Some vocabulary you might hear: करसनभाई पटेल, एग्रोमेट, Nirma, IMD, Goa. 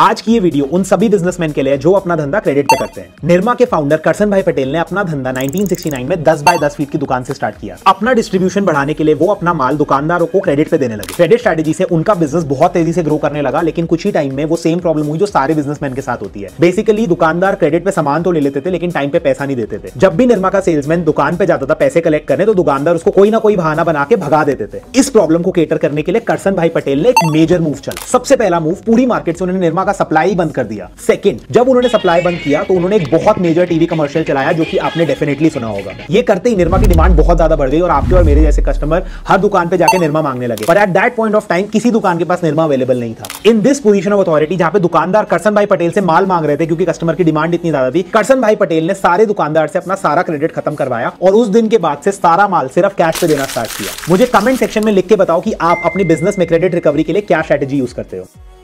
आज की ये वीडियो उन सभी बिजनेसमैन के लिए जो अपना धंधा क्रेडिट पे करते हैं। निर्मा के फाउंडर करसनभाई पटेल ने अपना धंधा 1969 में 10 बाय 10 फीट की दुकान से स्टार्ट किया। अपना डिस्ट्रीब्यूशन बढ़ाने के लिए वो अपना माल दुकानदारों को क्रेडिट पे देने लगे। क्रेडिट स्ट्रेटेजी से उनका बिजनेस बहुत तेजी से ग्रो करने लगा, लेकिन कुछ ही टाइम में वो सेम प्रॉब्लम हुई जो सारे बिजनेसमैन के साथ होती है। बेसिकली दुकानदार क्रेडिट पे सामान तो ले लेते थे, लेकिन टाइम पे पैसा नहीं देते थे। जब भी निर्मा का सेल्समैन दुकान पे जाता था पैसे कलेक्ट करने, तो दुकानदार उसको कोई ना कोई बहाना बना के भगा देते थे। इस प्रॉब्लम को कैटर करने के लिए करसनभाई पटेल ने एक मेजर मूव चला। सबसे पहला मूव, पूरी मार्केट से उन्होंने निर्मा का सप्लाई बंद कर दिया। सेकंड, जब उन्होंने सप्लाई बंद किया तो उन्होंने एक बहुत मेजर टीवी कमर्शियल चलाया जो कि आपने डेफिनेटली सुना होगा। ये करते ही निर्मा की डिमांड बहुत ज्यादा बढ़ गई और आपके और मेरे जैसे कस्टमर हर दुकान पे जाके निर्मा मांगने लगे। पर at that point of time किसी दुकान के पास निर्मा अवेलेबल नहीं था। In this position of authority, जहां पे दुकानदार करसनभाई पटेल से माल मांग रहे थे क्योंकि कस्टमर की डिमांड इतनी ज्यादा थी, करसनभाई पटेल ने सारे दुकानदार से अपना सारा क्रेडिट खत्म करवाया और उस दिन के बाद से सारा माल सिर्फ कैश पे देना स्टार्ट किया। मुझे कमेंट सेक्शन में लिख के बताओ कि आप अपने बिजनेस में क्रेडिट रिकवरी के लिए क्या स्ट्रेटेजी यूज करते हो।